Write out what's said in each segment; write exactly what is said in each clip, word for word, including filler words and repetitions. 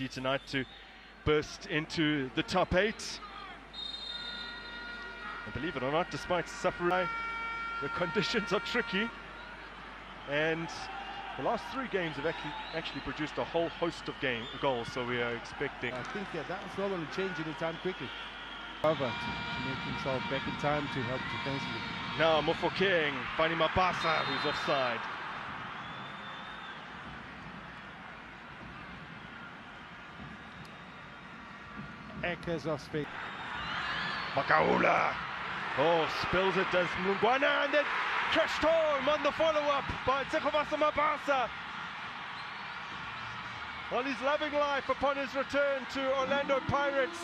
opportunity tonight to burst into the top eight. And believe it or not, despite suffering, the conditions are tricky. And the last three games have actually, actually produced a whole host of game goals, so we are expecting... I think yeah, that was not only changing the time quickly. However, to make himself back in time to help defensively. Now Mofokeng finding Mabasa, who's offside. Echoes off speed. Makaula. Oh, spills it, does Mlungwana, and then crashed home on the follow-up by Tshegofatso Mabasa. Well, he's loving life upon his return to Orlando Pirates,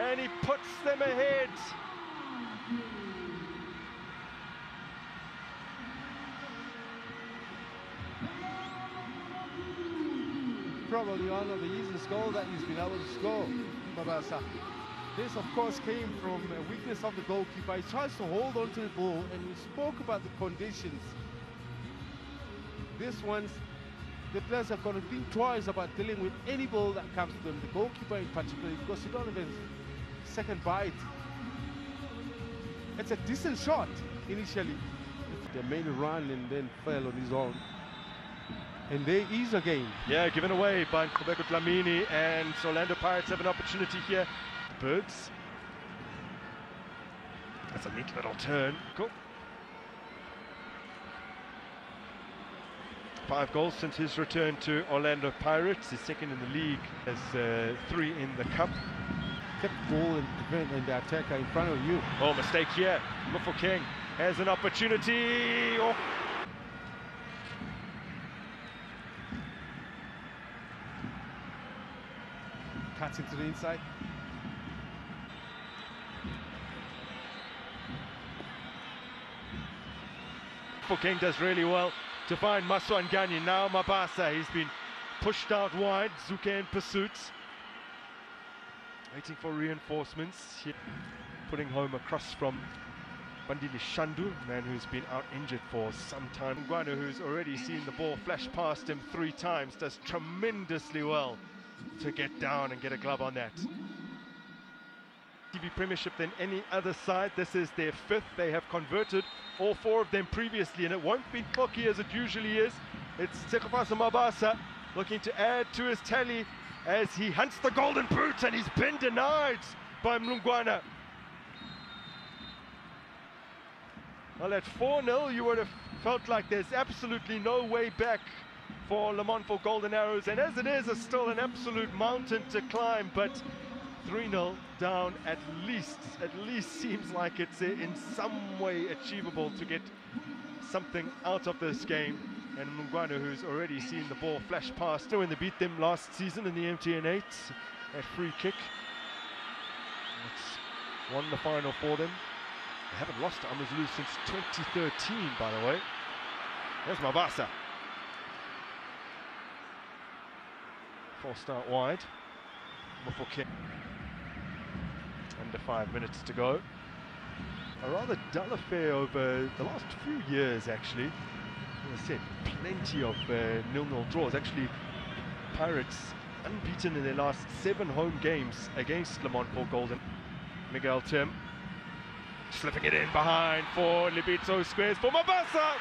and he puts them ahead. Probably one of the easiest goals that he's been able to score, Mabasa. This, of course, came from a weakness of the goalkeeper. He tries to hold on to the ball, and we spoke about the conditions. This one's, the players are going to think twice about dealing with any ball that comes to them, the goalkeeper in particular, because you don't have a second bite. It's a decent shot initially. They made a run and then fell on his own. And there is a game. Yeah, given away by Nkobeko Dlamini, and Orlando Pirates have an opportunity here. The Birds. That's a neat little turn. Cool. Five goals since his return to Orlando Pirates. He's second in the league. There's uh, three in the cup. Kept the ball and, and the attacker in front of you. Oh, mistake here. Mofokeng has an opportunity. Oh. Cuts into the inside. Mofokeng does really well to find Maswangani. Now Mabasa, he's been pushed out wide. Zuke in pursuit, waiting for reinforcements. Here, putting home across from Bandili Shandu, man who's been out injured for some time. Mlungwana, who's already seen the ball flash past him three times, does tremendously well to get down and get a glove on that. D S T V Premiership than any other side. This is their fifth. They have converted all four of them previously, and it won't be cocky as it usually is. It's Tshegofatso Mabasa looking to add to his tally as he hunts the golden boot, and he's been denied by Mlungwana. Well, at four nil, you would have felt like there's absolutely no way back for Lamontville Golden Arrows, and as it is, it's still an absolute mountain to climb, but three nil down at least, at least seems like it's in some way achievable to get something out of this game. And Mlungwana, who's already seen the ball flash past when they beat them last season in the M T N eight, a free kick. It's won the final for them. They haven't lost to Amazulu since twenty thirteen, by the way. There's Mabasa. Forced out wide. Mofokeng. Under five minutes to go. A rather dull affair over the last few years, actually. As I said, plenty of nil nil uh, draws. Actually, Pirates unbeaten in their last seven home games against Lamontville Golden. Miguel Tim slipping it in behind for Libito, squares for Mabasa.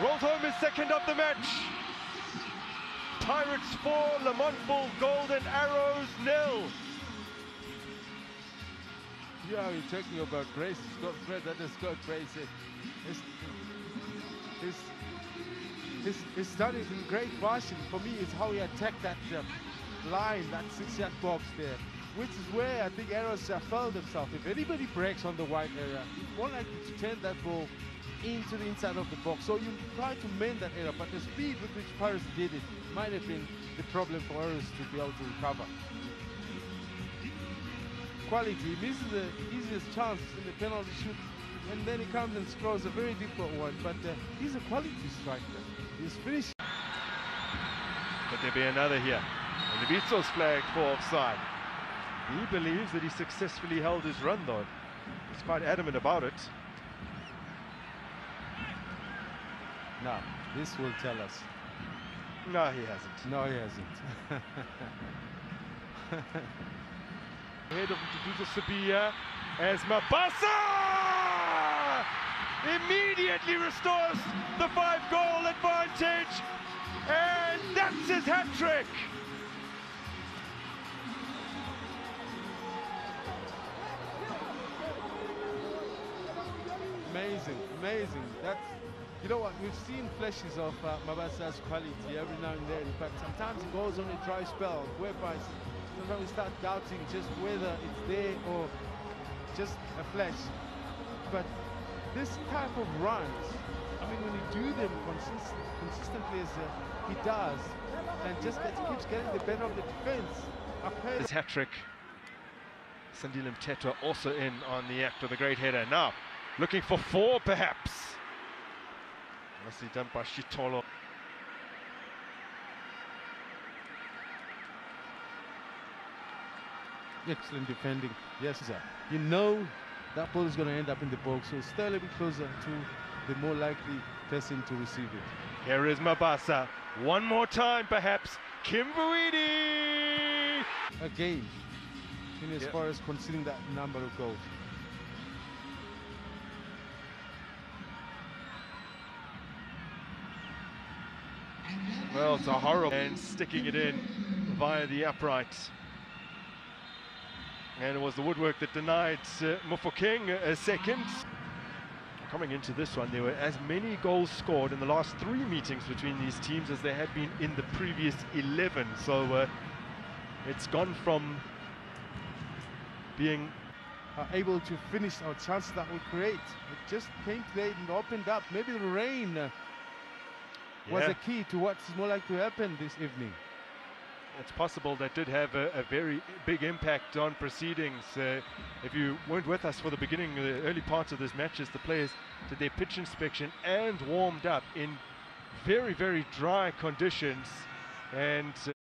Rolls home his second of the match. Pirates four, Lamontville Golden Arrows nil. Yeah, we're talking about grace. It's got thread that has got grace. It's, it's, it's, it's done it in great fashion. For me, it's how he attacked that uh, line, that six-yard box there, which is where I think Arrows have found themselves. If anybody breaks on the wide area, more likely to turn that ball into the inside of the box. So you try to mend that error, but the speed with which Pirates did it might have been the problem for Arrows to be able to recover. Quality, he misses the easiest chance in the penalty shoot, and then he comes and scores a very difficult one, but uh, he's a quality striker. He's finished. Could there be another here? And Libito's flagged for offside. He believes that he successfully held his run, though. He's quite adamant about it. Now, this will tell us. No, he hasn't. No, he hasn't. Head of Dudu Sabia as Mabasa immediately restores the five-goal advantage, and that's his hat-trick. Amazing, amazing. That's, you know what, we've seen flashes of uh, Mabasa's quality every now and then, but sometimes it goes on a dry spell, whereby sometimes we start doubting just whether it's there or just a flash. But this type of runs, I mean, when you do them consist consistently as uh, he does, and just gets, keeps getting the better of the defense. This hat-trick, Sandile MTeto also in on the act of the great header. Now, looking for four, perhaps. Nicely done by Shitolo. Excellent defending. Yes, sir. You know that ball is going to end up in the box, so stay a little bit closer to the more likely person to receive it. Here is Mabasa. One more time, perhaps. Kim Vuidi! Again, in as yep. far as conceding that number of goals. Well, it's a horrible and sticking it in via the upright. And it was the woodwork that denied uh, Mofokeng a second. Coming into this one, there were as many goals scored in the last three meetings between these teams as there had been in the previous eleven. So uh, it's gone from being uh, able to finish our chances that we create. It just came late and opened up. Maybe the rain uh, yeah. was a key to what's more likely to happen this evening. It's possible that did have a, a very big impact on proceedings. Uh, if you weren't with us for the beginning, the early parts of this match, as the players did their pitch inspection and warmed up in very, very dry conditions. And. Uh,